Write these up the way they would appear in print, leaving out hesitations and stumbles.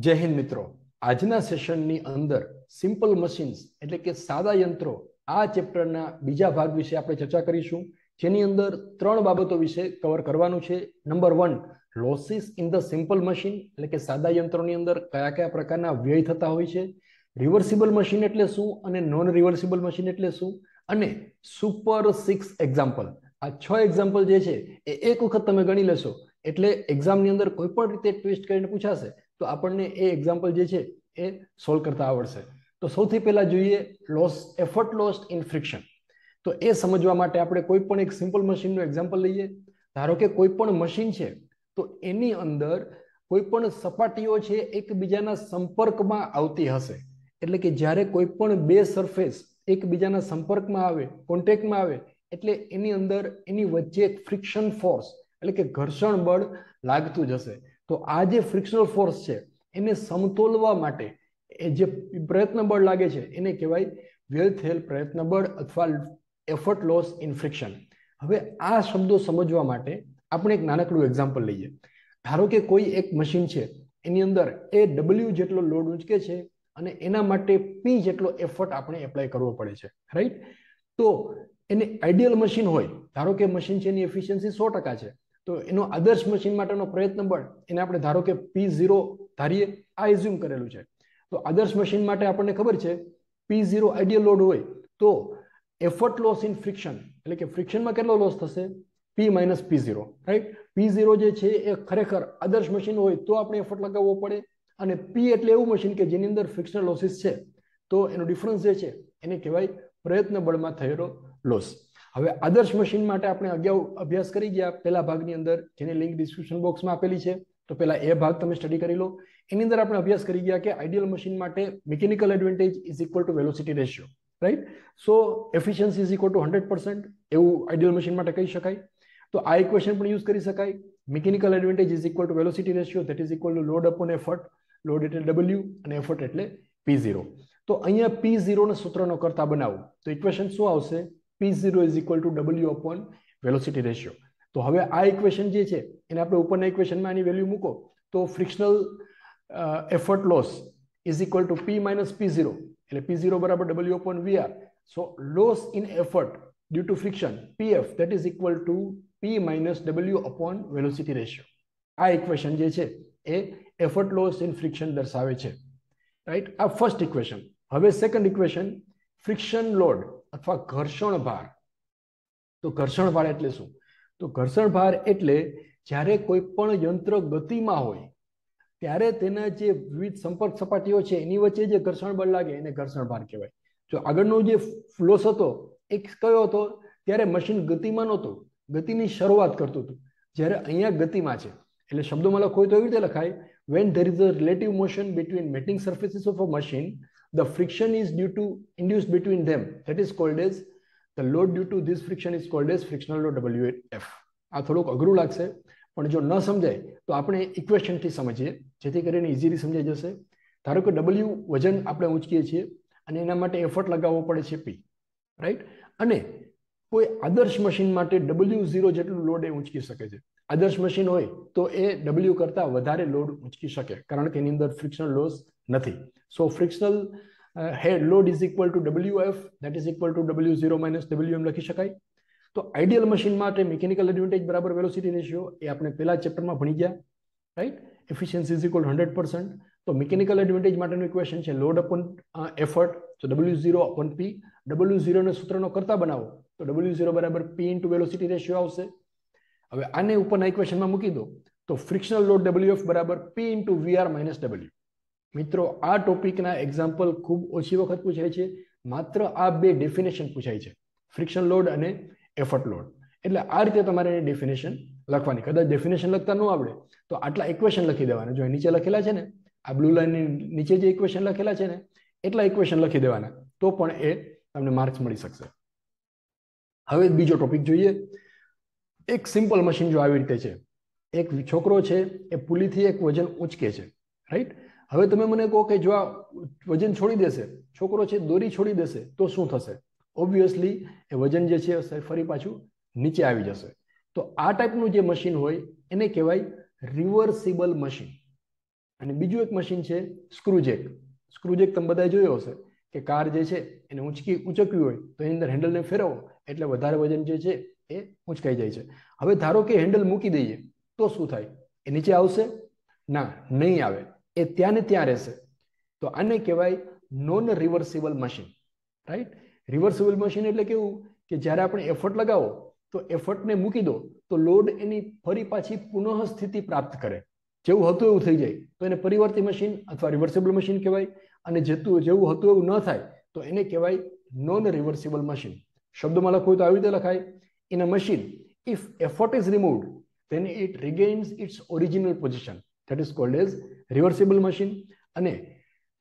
જય હિન્દ મિત્રો, આજના સેશનની અંદર સિમ્પલ મશીન્સ એટલે કે સાદા યંત્રો આ ચેપ્ટરના બીજા ભાગ વિશે આપણે ચર્ચા કરીશું, જેની અંદર ત્રણ બાબતો વિશે કવર કરવાનું છે. Number 1, losses in the simple machine એટલે કે સાદા યંત્રોની અંદર કયા કયા પ્રકારના વ્યય થતા હોય છે, રિવર્સિબલ મશીન એટલે શું અને નોન રિવર્સિબલ મશીન એટલે શું, અને સુપર 6 એક્ઝામ્પલ. આ 6 એક્ઝામ્પલ જે છે એ એક વખત તમે ગણી લેશો એટલે એક્ઝામની અંદર કોઈ પણ રીતે ટ્વિસ્ટ કરીને પૂછાશે તો આપણને એ એક્ઝામ્પલ જે છે એ સોલ્વ કરતા આવડશે. તો સૌથી પહેલા જોઈએ loss, effort lost in friction. તો એ સમજવા માટે આપણે કોઈ પણ એક સિમ્પલ મશીનનું એક્ઝામ્પલ લઈએ. ધારો કે કોઈ પણ મશીન છે તો એની અંદર કોઈ પણ સપાટીઓ છે એકબીજાના સંપર્કમાં આવતી હશે, એટલે કે જ્યારે કોઈ પણ બે સરફેસ એકબીજાના સંપર્કમાં આવે, કોન્ટેક્ટમાં આવે, એટલે એની અંદર એની વચ્ચે એક ફ્રિક્શન ફોર્સ એટલે કે ઘર્ષણ બળ લાગતું જ હશે. તો આ જે ફ્રિક્શનલ ફોર્સ છે એને સમતોલવા માટે એ જે પ્રયત્ન બળ લાગે છે એને કહેવાય વ્યય થયેલ પ્રયત્ન બળ અથવા એફર્ટ લોસ ઇન ફ્રિક્શન. હવે આ શબ્દો સમજવા માટે આપણે એક નાનકડું એક્ઝામ્પલ લઈએ. ધારો કે કોઈ એક મશીન છે એની અંદર એ W જેટલો લોડ ઊંચકે છે અને એના માટે P જેટલો એફર્ટ આપણે એપ્લાય કરવો પડે છે, રાઈટ? તો એને આઈડિયલ મશીન હોય, ધારો કે મશીન છે એની એફિશિયન્સી 100% છે, તો એનો આદર્શ મશીન માટેનો પ્રયત્ન બળ એને આપણે ધારો કે P0 ધારીએ, આ એઝ્યુમ કરેલું છે. તો આદર્શ મશીન માટે આપણને ખબર છે P0 આઈડિયલ લોડ હોય તો એફર્ટ લોસ ઇન ફ્રિક્શન એટલે કે ફ્રિક્શનમાં કેટલો લોસ થશે, P-P0, રાઈટ? P0 જે છે એ ખરેખર આદર્શ મશીન હોય તો આપણે એફર્ટ લગાવવો પડે, અને P એટલે એવું મશીન કે જેની અંદર ફ્રિક્શનલ લોસીસ છે, તો એનો ડિફરન્સ જે છે એને કહેવાય પ્રયત્ન બળમાં થયેલો લોસ. હવે આદર્શ મશીન માટે આપણે અભ્યાસ કરી ગયા પહેલા ભાગની અંદર, જેની લિંક ડિસ્ક્રિપ્શન બોક્સમાં આપેલી છે, તો પહેલા એ ભાગ તમે સ્ટડી કરી લો. એની અંદર આપણે અભ્યાસ કરી ગયા કે આઈડિયલ મશીન માટે mechanical advantage is equal to velocity ratio, right? So efficiency is equal to 100% એવું આઈડિયલ મશીન માટે કહી શકાય. તો આ ઇક્વેશન પણ યુઝ કરી શકાય, mechanical advantage is equal to velocity ratio that is equal to load upon effort, load એટલે W અને એફર્ટ એટલે P0. તો અહીંયા P0 ને સૂત્રનો કરતા બનાવું તો ઇક્વેશન શું આવશે, P0 is equal to W upon velocity ratio. તો હવે આ ઇક્વેશન જે છે એને આપણે ઉપરના ઇક્વેશનમાં આની વેલ્યુ મૂકો તો frictional effort loss is equal to P-P0 એટલે P0 બરાબર W upon VR. So loss in effort due to friction PF that is equal to P-W upon velocity ratio. આ ઇક્વેશન જે છે એ એફર્ટ લોસ ઇન ફ્રિક્શન દર્શાવે છે, right? આ first equation. હવે સેકન્ડ ઇક્વેશન, ફ્રિક્શન લોડ અથવા ઘર્ષણ ભાર. તો ઘર્ષણ ભાર એટલે શું? તો ઘર્ષણ ભાર એટલે જ્યારે કોઈ પણ યંત્ર ગતિમાં હોય ત્યારે તેના જે વિવિધ સંપર્ક સપાટીઓ છે એની વચ્ચે જે ઘર્ષણ બળ લાગે એને ઘર્ષણ ભાર કહેવાય. જો આગળનો જે લોસ હતો એ કયો હતો, ત્યારે મશીન ગતિમાં નહોતું, ગતિની શરૂઆત કરતું હતું, જ્યારે અહીંયા ગતિમાં છે. એટલે શબ્દોમાં લખો તો એવી રીતે લખાય, when there is a relative motion between mating surfaces of a machine, the friction is due to induced between them, that is called as the load due to this friction is called as frictional load WF. આ થોડુંક અઘરું લાગશે, પણ જો ન સમજાય તો આપણે ઇક્વેશનથી સમજીએ જેથી કરીને ઇઝીલી સમજાઈ જશે. ધારો કે W વજન આપણે ઊંચકીએ છીએ અને એના માટે એફર્ટ લગાવવો પડે છે P, રાઈટ? અને કોઈ આદર્શ મશીન માટે W0 જેટલું લોડ એ ઊંચકી શકે છે. આદર્શ મશીન હોય તો એ W કરતાં વધારે લોડ ઊંચકી શકે, કારણ કે એની અંદર ફ્રિક્શનલ લોસ નથી. So frictional head load is equal to WF that is equal to W0 minus WM લખી શકાય. તો આઈડિયલ મશીન માટે મિકેનિકલ એડવાન્ટેજ બરાબર વેલોસિટી રેશિયો, એ આપણે પહેલા ચેપ્ટરમાં ભણી ગયા, રાઈટ? Efficiency is equal 100%. તો મિકેનિકલ એડવાન્ટેજ માટેનું ઇક્વેશન છે લોડ અપોન એફર્ટ, તો W0 અપોન P. W0 ને સૂત્રનો કરતા બનાવો તો W0 બરાબર P ઇન્ટુ વેલોસિટી રેશિયો આવશે. હવે આને ઉપરના ઇક્વેશનમાં મૂકી દો તો ફ્રિક્શનલ લોડ WF બરાબર P into VR minus W. મિત્રો, આ ટોપિકના એક્ઝામ્પલ ખૂબ ઓછી વખત પૂછાય છે, માત્ર આ બે ડેફિનેશન પૂછાય છે, ફ્રિક્શન લોડ અને એફર્ટ લોડ. એટલે આ રીતે તમારે એની ડેફિનેશન લખવાની. કદાચ ડેફિનેશન લખતા ન આવડે તો આટલા ઇક્વેશન લખી દેવાના. જો નીચે લખેલા છે ને, આ બ્લુ લાઇનની નીચે જે ઇક્વેશન લખેલા છે ને એટલા ઇક્વેશન લખી દેવાના, તો પણ એ તમને માર્ક્સ મળી શકશે. હવે બીજો ટોપિક જોઈએ. એક સિમ્પલ મશીન જો આવી રીતે છે, એક છોકરો છે એ પુલીથી એક વજન ઊંચકે છે, રાઈટ? હવે તમે મને કહો કે જો આ વજન છોડી દેશે, છોકરો છે દોરી છોડી દેશે, તો શું થશે? ઓબ્વિયસલી એ વજન જે છે ફરી પાછું નીચે આવી જશે. તો આ ટાઈપનું જે મશીન હોય એને કહેવાય રિવર્સિબલ મશીન, અને બીજું એક મશીન છે સ્ક્રૂજેક. સ્ક્રૂજેક તમે બધાએ જોયો હશે કે કાર જે છે એને ઊંચકવી હોય તો એની અંદર હેન્ડલને ફેરવો એટલે વધારે વજન જે છે એ ઊંચકાઈ જાય છે. હવે ધારો કે હેન્ડલ મૂકી દઈએ તો શું થાય? એ નીચે આવશે? ના, નહીં આવે, એ ત્યાં ને ત્યાં રહેશે. તો આને કહેવાય non reversible machine, right? Reversible machine એટલે કેવું કે જ્યારે આપણે એફર્ટ લગાવો તો એફર્ટને મૂકી દો તો લોડ એની ફરી પાછી પુનઃ સ્થિતિ પ્રાપ્ત કરે, જેવું હતું એવું થઈ જાય તો એને પરિવર્તી મશીન અથવા રિવર્સિબલ મશીન કહેવાય. અને જેવું હતું એવું ન થાય તો એને કહેવાય નોન રિવર્સિબલ મશીન. શબ્દમાં લખવું તો આવી રીતે લખાય: in a machine if effort is removed then it regains its original position, that is called as reversible machine. અને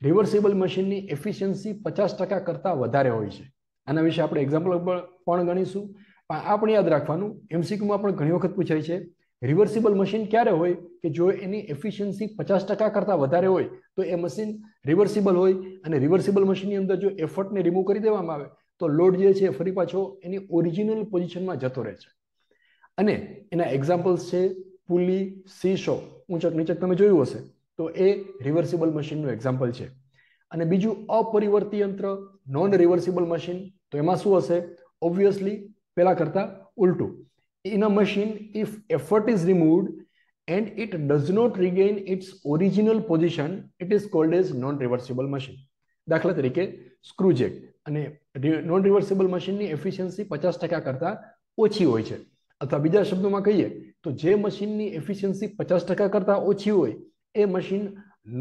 રિવર્સિબલ મશીનની એફિશિયન્સી 50% કરતાં વધારે હોય છે. આના વિશે આપણે એક્ઝામ્પલ પણ ગણીશું, પણ આપણે યાદ રાખવાનું, એમસીક્યુમાં પણ ઘણી વખત પૂછાય છે. રિવર્સિબલ મશીન ક્યારે હોય કે જો એની એફિશિયન્સી 50% કરતાં વધારે હોય તો એ મશીન રિવર્સિબલ હોય. અને રિવર્સિબલ મશીનની અંદર જો એફર્ટને રિમૂવ કરી દેવામાં આવે તો લોડ જે છે ફરી પાછો એની ઓરિજિનલ પોઝિશનમાં જતો રહે છે. અને એના એક્ઝામ્પલ્સ છે પુલી, સીસો, ઊંચક નીચક તમે જોયું હશે, તો એ રિવર્સિબલ મશીનનું એક્ઝામ્પલ છે. અને બીજું અપરિવર્તી યંત્ર, નોન રિવર્સિબલ મશીન. તો એમાં શું હશે? ઓબ્વિયસલી પહેલાં કરતાં ઉલટું. In a machine, if effort is removed and it does not regain its original position, it is called as non-reversible machine. દાખલા તરીકે સ્ક્રૂજેક અને non-reversible મશીનની એફિશિયન્સી 50% કરતાં ઓછી હોય છે. અથવા બીજા શબ્દોમાં કહીએ તો જે મશીનની એફિશિયન્સી 50% કરતાં ઓછી હોય એ મશીન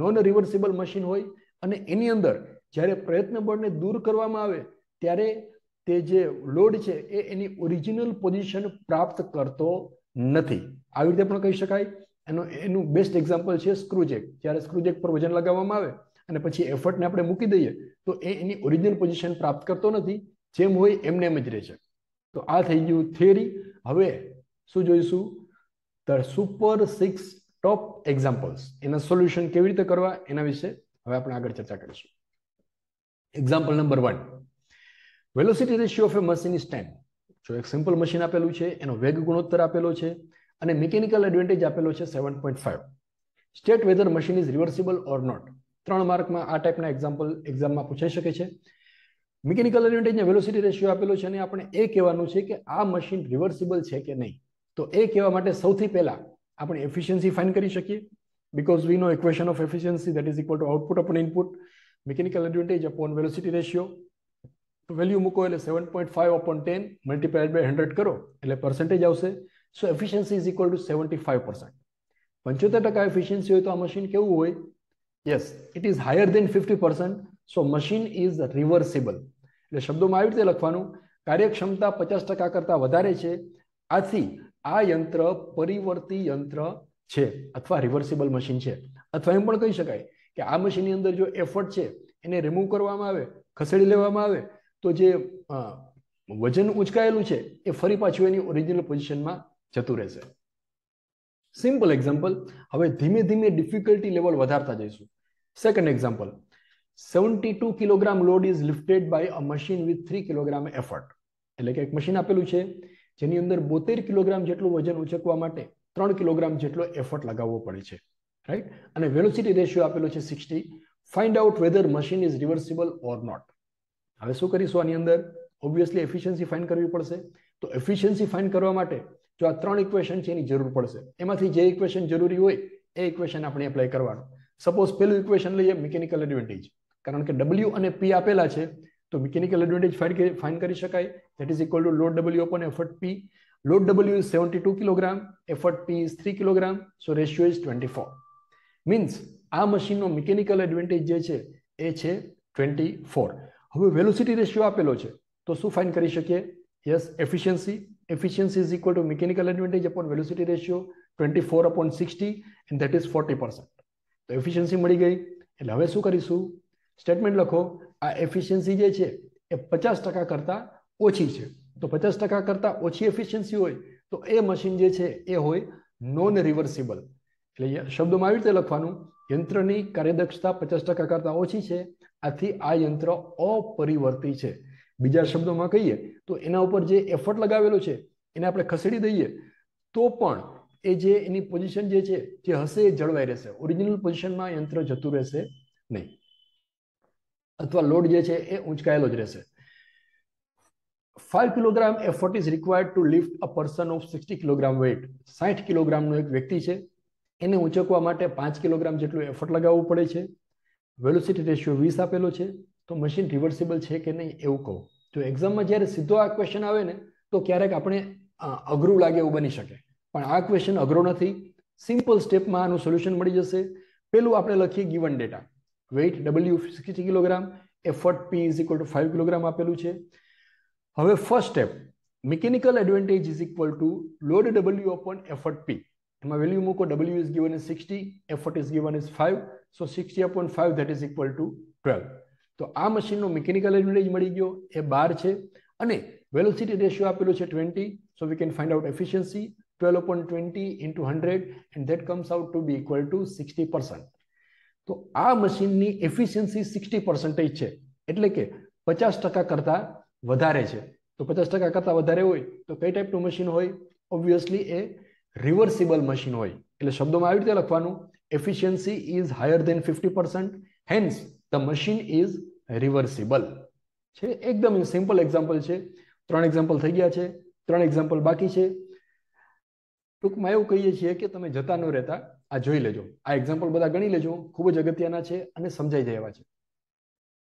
non-reversible મશીન હોય. અને એની અંદર જ્યારે પ્રયત્ન બળને દૂર કરવામાં આવે ત્યારે તે જે લોડ છે એ એની ઓરિજિનલ પોઝિશન પ્રાપ્ત કરતો નથી, આવી રીતે પણ કહી શકાય. એનું બેસ્ટ એક્ઝામ્પલ છે સ્ક્રૂજેક. જ્યારે સ્ક્રૂજેક પર વજન લગાવવામાં આવે અને પછી એફર્ટને આપણે મૂકી દઈએ તો એ એની ઓરિજિનલ પોઝિશન પ્રાપ્ત કરતો નથી, જેમ હોય એમને એમ જ રહે છે. તો આ થઈ ગયું થિયરી. હવે શું જોઈશું? ધ સુપર 6 ટોપ એક્ઝામ્પલ્સ, એના સોલ્યુશન કેવી રીતે કરવા એના વિશે હવે આપણે આગળ ચર્ચા કરીશું. Example number 1, velocity ratio of a machine is 10. જો એક સિમ્પલ મશીન આપેલું છે, એનો વેગ ગુણોત્તર આપેલો છે અને મિકેનિકલ એડવાન્ટેજ આપેલો છે 7.5. State whether machine is reversible or not. 3 માર્કમાં આ ટાઈપના એક્ઝામ્પલ એક્ઝામમાં પૂછાઈ શકે છે. મિકેનિકલ એડવાન્ટેજને વેલોસિટી રેશિયો આપેલો છે અને આપણે એ કહેવાનું છે કે આ મશીન રિવર્સિબલ છે કે નહીં. તો એ કહેવા માટે સૌથી પહેલાં આપણે એફિશિયન્સી ફાઇન કરી શકીએ, because we know equation of efficiency that is equal to output upon input, mechanical advantage upon velocity ratio. Value મૂકો એટલે 7.5/10 × 100 કરો એટલે પર્સન્ટેજ આવશે. So efficiency is equal to 75%. 75% efficiency હોય તો આ મશીન કેવું હોય? Yes, it is higher than 50%. So machine is reversible. એટલે શબ્દોમાં આવી રીતે લખવાનું: કાર્યક્ષમતા 50% કરતાં વધારે છે, આથી આ યંત્ર પરિવર્તી યંત્ર છે અથવા રિવર્સિબલ મશીન છે. અથવા એમ પણ કહી શકાય કે આ મશીનની અંદર જો એફર્ટ છે એને રિમૂવ કરવામાં આવે, ખસેડી લેવામાં આવે તો જે વજન ઉંચકાયેલું છે એ ફરી પાછું એની ઓરિજિનલ પોઝિશનમાં જતું રહેશે. Simple example. હવે ધીમે ધીમે ડિફિકલ્ટી લેવલ વધારતા જઈશું. Second example, 72 kilogram load is lifted by a machine with 3 kilogram effort. એટલે કે એક મશીન આપેલું છે જેની અંદર 72 કિલોગ્રામ જેટલું વજન ઉંચકવા માટે 3 કિલોગ્રામ જેટલો એફર્ટ લગાવવો પડે છે, રાઈટ? અને વેલોસિટી રેશિયો આપેલો છે 60. Find out whether machine is reversible or not. હવે શું કરીશું આની અંદર? ઓબ્વિયસલી એફિશિયન્સી ફાઇન કરવી પડશે. તો એફિશિયન્સી ફાઇન કરવા માટે જો આ 3 ઇક્વેશન છે એની જરૂર પડશે. એમાંથી જે ઇક્વેશન જરૂરી હોય એ ઇક્વેશન આપણે એપ્લાય કરવાનું. સપોઝ પહેલું ઇક્વેશન લઈએ, મિકેનિકલ એડવાન્ટેજ. કારણ કે ડબલ્યુ અને પી આપેલા છે તો મિકેનિકલ એડવાન્ટેજ ફાઇન કરી શકાય. That is equal to load W upon effort P. Load W is 72 kilogram, effort P is 3 kilogram, so ratio is 24. Means આ મશીનનો મિકેનિકલ એડવાન્ટેજ જે છે એ છે 24. હવે વેલોસિટી રેશિયો આપેલો છે તો શું ફાઇન કરી શકીએ? Yes, efficiency is equal to mechanical advantage upon velocity ratio 24/60 and that is 40%. તો એફિશિયન્સી મળી ગઈ. એટલે હવે શું કરીશું? સ્ટેટમેન્ટ લખો: આ એફિશિયન્સી જે છે એ 50% કરતાં ઓછી છે. તો 50% કરતાં ઓછી એફિશિયન્સી હોય તો એ મશીન જે છે એ હોય નોન રિવર્સિબલ. એટલે શબ્દોમાં આવી રીતે લખવાનું: યંત્રની કાર્યદક્ષતા 50% કરતાં ઓછી છે, આથી આ યંત્ર અપરિવર્તી છે. બીજા શબ્દોમાં કહીએ તો એના ઉપર જે એફર્ટ લગાવેલો છે એને આપણે ખસેડી દઈએ તો પણ એ જે એની પોઝિશન જે છે જે હશે એ જળવાઈ રહેશે, ઓરિજિનલ પોઝિશનમાં યંત્ર જતું રહેશે નહીં અથવા લોડ જે છે એ ઊંચકાયેલો જ રહેશે. 5 kilogram effort is required to lift a person of 60 kilogram weight. 60 કિલોગ્રામનો એક વ્યક્તિ છે એને ઊંચકવા માટે 5 કિલોગ્રામ જેટલું એફર્ટ લગાવવું પડે છે. વેલોસિટી રેશિયો 20 આપેલો છે, તો મશીન રિવર્સિબલ છે કે નહીં એવું કહો. જો એક્ઝામમાં જ્યારે સીધો આ ક્વેશ્ચન આવે ને તો ક્યારેક આપણે અઘરું લાગે એવું બની શકે, પણ આ ક્વેશ્ચન અઘરો નથી. સિમ્પલ સ્ટેપમાં આનું સોલ્યુશન મળી જશે. પહેલું આપણે લખીએ given data, weight W 60 kilogram, effort P is equal to 5 kilogram આપેલું છે. હવે first step mechanical advantage is equal to load W upon effort P. એમાં વેલ્યુ મૂકો, W is given is 60, effort is given is 5, so 60/5 that is equal to 12. તો આ મશીનનો mechanical advantage મળી ગયો, એ 12 છે, અને વેલોસિટી રેશિયો આપેલો છે 20, so we can find out efficiency 12/20 × 100 and that comes out to be equal to 60%. तो आ मशीन नी एफिशिएंसी 60% है, એટલે કે 50% કરતા વધારે છે. तो 50% કરતા વધારે હોય તો કઈ ટાઈપનું મશીન હોય? ઓબ્વિયસલી એ રિવર્સિબલ મશીન હોય. એટલે શબ્દોમાં આવી રીતે લખવાનું, efficiency is higher than 50%, hence the machine is reversible છે. એકદમ સિમ્પલ એક્ઝામ્પલ છે. 3 એક્ઝામ્પલ થઈ ગયા છે, 3 એક્ઝામ્પલ બાકી છે. ટૂંકમાં એવું કહીએ છીએ કે તમે જતા ન રહેતા આ જોઈ લેજો, આ એક્ઝામ્પલ બધા ગણી લેજો, ખૂબ જ અગત્યના છે અને સમજાઈ જાય એવા છે.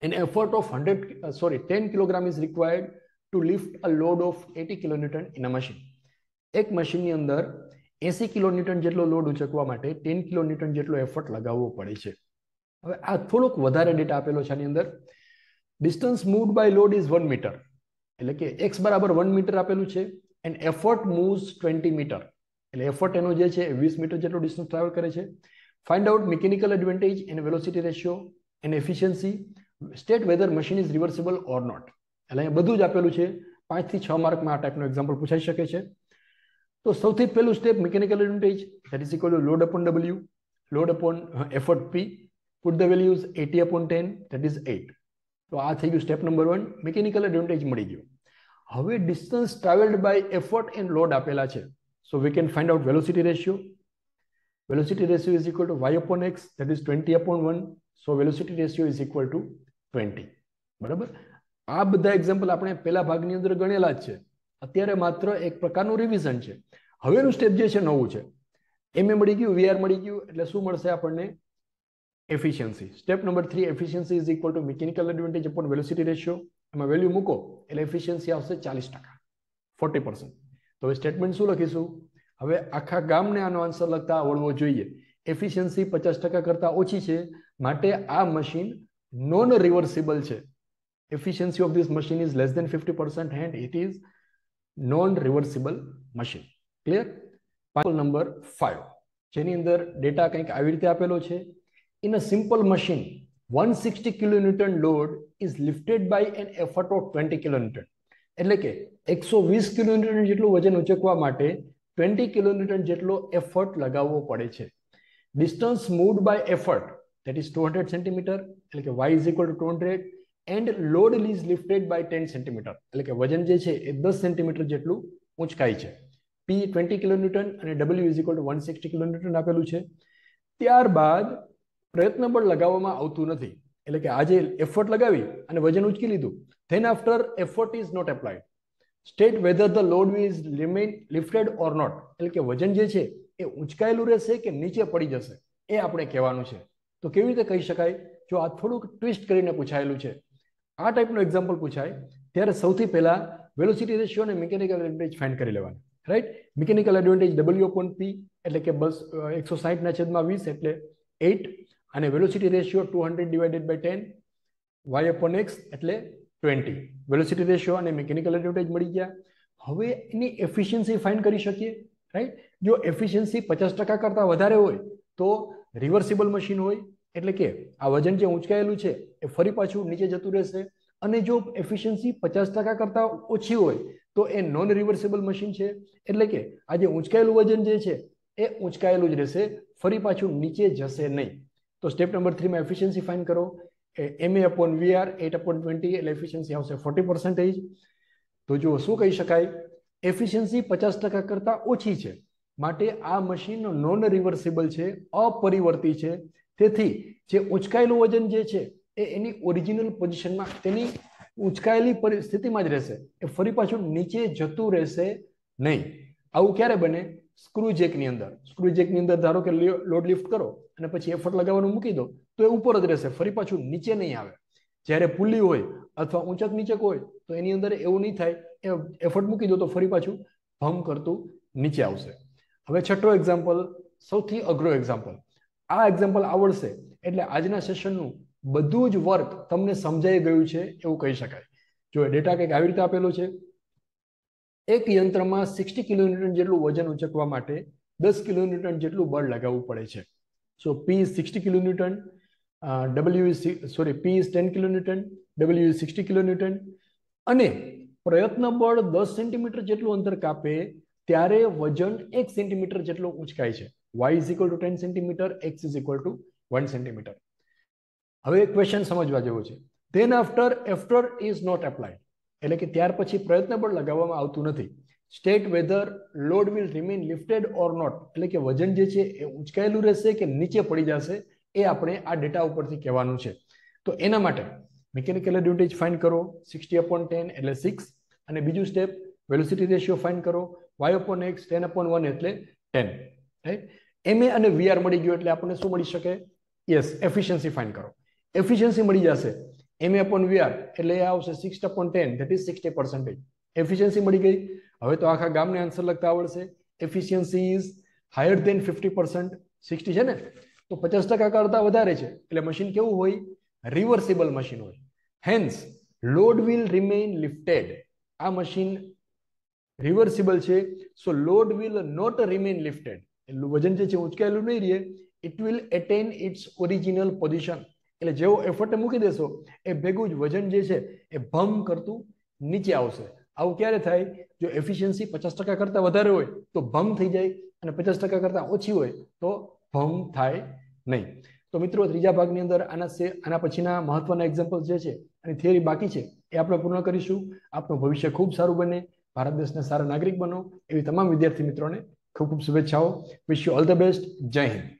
An effort of 10 kilogram is required to lift a load of 80 kilonewton in a machine. એક મશીનની અંદર 80 કિલોન્યુટન જેટલો લોડ ઉચકવા માટે 10 કિલોન્યુટન જેટલો એફર્ટ લગાવવો પડે છે. હવે આ થોડોક વધારે ડેટા આપેલો છે આની અંદર. Distance moved by load is 1 metre, એટલે કે x 1 મીટર આપેલું છે. એન્ડ એફર્ટ મૂવ્સ 20 મીટર, એટલે એફર્ટ એનો જે છે 20 મીટર જેટલો ડિસ્ટન્સ ટ્રાવેલ કરે છે. Find out mechanical advantage and velocity ratio and efficiency, state whether machine is reversible or not. એટલે અહીંયા બધું જ આપેલું છે. 5 થી 6 માર્કમાં આ ટાઈપનો એક્ઝામ્પલ પૂછાઈ શકે છે. તો સૌથી પહેલું step mechanical advantage, that is equal to load upon W, load upon effort P, put the values 80/10 that is 8. તો આ થઈ ગયું સ્ટેપ નંબર 1, મિકેનિકલ એડવાન્ટેજ મળી ગયું. હવે distance travelled by effort and load આપેલા છે. So we can find out velocity ratio. Velocity ratio is equal to y/x, that is 20/1. So velocity ratio is equal to 20. બરાબર. આ બધા example આપણે પહેલા ભાગની અંદર ગણેલા જ છે. અત્યારે માત્ર એક પ્રકારનું રિવિઝન છે. હવેનું સ્ટેપ જે છે નવું છે. MA મળી ગયું, VR મળી ગયું, એટલે શું મળશે આપણને? Efficiency. Step number 3, efficiency is equal to mechanical advantage upon velocity ratio. એમાં વેલ્યુ મૂકો એટલે એફિશિયન્સી આવશે 40%, 40%. તો હવે સ્ટેટમેન્ટ શું લખીશું? હવે આખા ગામને આનો આન્સર લખતા આવડવો જોઈએ. એફિશિયન્સી 50% કરતાં ઓછી છે, માટે આ મશીન નોન રિવર્સિબલ છે. Efficiency of this machine is less than 50% and it is non reversible machine. Clear? Example number 5, જેની અંદર ડેટા કંઈક આવી રીતે આપેલો છે. In a simple machine 160 kilonewton load is lifted by an effort of 20 kilonewton. એટલે કે 120 કિલોન્યુટન જેટલું વજન ઉચકવા માટે 20 કિલોન્યુટન જેટલો એફર્ટ લગાવવો પડે છે. Distance moved by effort that is 200 centimetre, એટલે કે y is equal to 200, and load is lifted by 10 centimetre, એટલે કે વજન જે છે એ 10 સેન્ટીમીટર જેટલું ઊંચકાય છે. P 20 કિલોન્યુટન અને W is equal to 160 kilonewton આપેલું છે. ત્યારબાદ પ્રયત્ન બળ લગાવવામાં આવતું નથી, એટલે કે આજે એફર્ટ લગાવી અને વજન ઉચકી લીધું. Then after effort is not applied, state whether the load is remain lifted or not. એટલે કે વજન જે છે એ ઊંચકાયેલું રહેશે કે નીચે પડી જશે એ આપણે કહેવાનું છે. તો કેવી રીતે કહી શકાય? જો આ થોડુંક ટ્વિસ્ટ કરીને પૂછાયેલું છે, આ ટાઈપનું એક્ઝામ્પલ પૂછાય ત્યારે સૌથી પહેલા વેલોસિટી રેશિયો અને મિકેનિકલ એડવાન્ટેજ ફાઇન્ડ કરી લેવાનું. રાઈટ? મિકેનિકલ એડવાન્ટેજ W/P, એટલે કે બસ 160/20 એટલે 8, અને વેલોસિટી રેશિયો 200/10, y/x એટલે 20. વેલોસિટી રેશિયો અને મિકેનિકલ એડવાન્ટેજ મળી ગયા. હવે એની એફિશિયન્સી ફાઇન્ડ કરી શકીએ. રાઈટ? જો એફિશિયન્સી 50% કરતાં વધારે હોય તો રિવર્સિબલ મશીન હોય, એટલે કે આ વજન જે ઊંચકાયેલું છે એ ફરી પાછું નીચે જતું રહેશે. અને જો એફિશિયન્સી 50% કરતાં ઓછી હોય તો એ નોન રિવર્સિબલ મશીન છે, એટલે કે આ જે ઊંચકાયેલું વજન જે છે એ ઊંચકાયેલું જ રહેશે, ફરી પાછું નીચે જશે નહીં. તો સ્ટેપ નંબર 3માં એફિશિયન્સી ફાઇન્ડ કરો. MA/VR 8/20 એટલે એફિશિયન્સી આવશે 40%. તો જો શું કહી શકાય? એફિશિયન્સી 50% કરતાં ઓછી છે, માટે આ મશીન નોન રિવર્સિબલ છે, अपरिवर्ती છે, તેથી જે ઉચકાયેલું વજન જે છે એ એની ઓરિજિનલ પોઝિશનમાં તેની ઉચકાયેલી પરિસ્થિતિમાં જ રહેશે, એ ફરી પાછું નીચે જતું રહેશે નહીં। આવું ક્યારે બને? સ્ક્રૂ જેકની અંદર। સ્ક્રૂ જેકની અંદર ધારો કે લોડ લિફ્ટ કરો અને પછી એફર્ટ લગાવવાનું મૂકી દો તો એ ઉપર જ રહેશે, ફરી પાછું નીચે નહીં આવે। જ્યારે પુલી હોય અથવા ઊંચક નીચક હોય તો એની અંદર એવું નહીં થાય, એફર્ટ મૂકી દો તો ફરી પાછું ભમ કરતું નીચે આવશે। હવે છઠ્ઠો એક્ઝામ્પલ, સૌથી અઘરો એક્ઝામ્પલ। આ એક્ઝામ્પલ આવડશે એટલે આજના સેશનનું બધું જ વર્ક તમને સમજાઈ ગયું છે એવું કહી શકાય। જો ડેટા કંઈક આવી રીતે આપેલો છે, એક યંત્રમાં 60 કિલોન્યુટન જેટલું વજન ઉંચકવા માટે 10 કિલોન્યુટન જેટલું બળ લગાવવું પડે છે। So P is 60 kilonewton, W is sorry P is 10 kilonewton, W is 60 kilonewton અને प्रयत्न बल 10 सेंटीमीटर જેટલું અંતર કાપે ત્યારે વજન 1 સેન્ટીમીટર જેટલું ઊંચકાય છે। y is equal to 10 centimetre, x is equal to 1 centimetre. હવે એક ક્વેશ્ચન સમજવા જેવો છે, then after effort is not applied એટલે કે ત્યાર પછી પ્રયત્ન બળ લગાવવામાં આવતું નથી। state whether load will remain lifted or not એટલે કે વજન જે છે એ ઊંચકાયેલું રહેશે કે નીચે પડી જશે એ આપણે આ ડેટા ઉપરથી કહેવાનું છે। તો એના માટે मेकेनिकल एड्वांटेज फाइंड करो 60/10 એટલે 6 અને બીજો સ્ટેપ વેલોસિટી રેશિયો फाइंड करो y/x 10/1 એટલે 10, રાઈટ। ma અને vr મળી ગયો એટલે આપણને શું મળી શકે? યસ, એફિશિયન્સી फाइंड करो, એફિશિયન્સી મળી જશે। ma/vr એટલે એ આવશે 6/10 ધેટ ઇઝ 60%, એફિશિયન્સી મળી ગઈ। હવે તો આખા ગામને આન્સર લખતા આવડશે, એફિશિયન્સી ઇઝ હાયર ધેન 50%, 60 છે ને તો 50% કરતા વધારે છે એટલે મશીન કેવું હોય? रिवर्सिबल मशीन होय। Hence load will remain lifted, आ मशीन रिवर्सिबल छे। So load will not remain lifted, वजन जे छे ऊंचकायेलुं नहीं रहे, it will attain its original position એટલે જેવો એફર્ટ મૂકી દેશો એ ભેગું જ વજન જે છે એ ભમ કરતું નીચે આવશે। આવું ક્યારે થાય? જો એફિશિયન્સી 50% કરતાં વધારે હોય તો ભમ થઈ જાય અને 50% કરતાં ઓછી હોય તો ભમ થાય નહીં। तो मित्रों त्रीजा भागनी अंदर आना पछीना महत्वना एक्जाम्पल जे छे अने थियरी बाकी छे ए आपणे पूर्ण करीशुं। आपनो भविष्य खूब सारू बने, भारत देशना सारा नागरिक बनो एवी तमाम विद्यार्थी मित्रों ने खूब खूब शुभेच्छाओं। Wish you all the best. जय हिंद।